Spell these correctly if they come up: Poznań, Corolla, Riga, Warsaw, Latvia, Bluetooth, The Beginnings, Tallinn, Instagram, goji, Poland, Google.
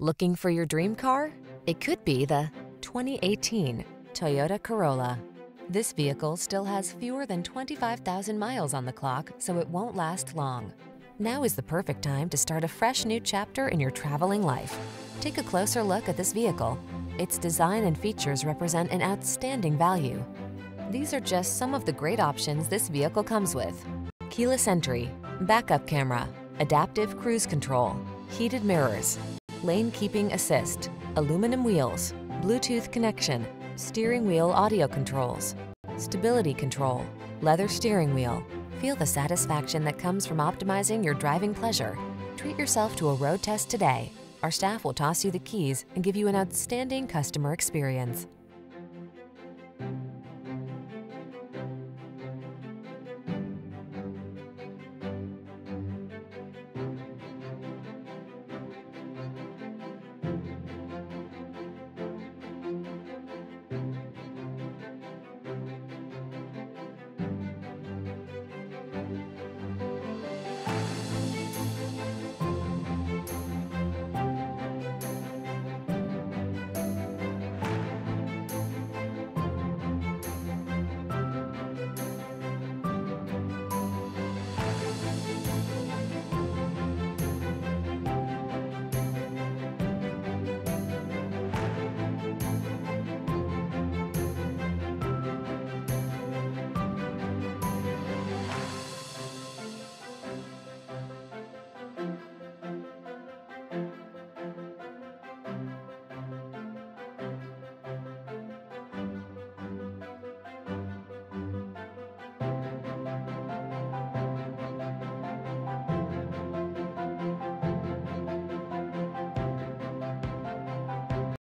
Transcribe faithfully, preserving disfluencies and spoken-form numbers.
Looking for your dream car? It could be the twenty eighteen Toyota Corolla. This vehicle still has fewer than twenty-five thousand miles on the clock, so it won't last long. Now is the perfect time to start a fresh new chapter in your traveling life. Take a closer look at this vehicle. Its design and features represent an outstanding value. These are just some of the great options this vehicle comes with: keyless entry, backup camera, adaptive cruise control, heated mirrors, lane keeping assist, aluminum wheels, Bluetooth connection, steering wheel audio controls, stability control, leather steering wheel. Feel the satisfaction that comes from optimizing your driving pleasure. Treat yourself to a road test today. Our staff will toss you the keys and give you an outstanding customer experience.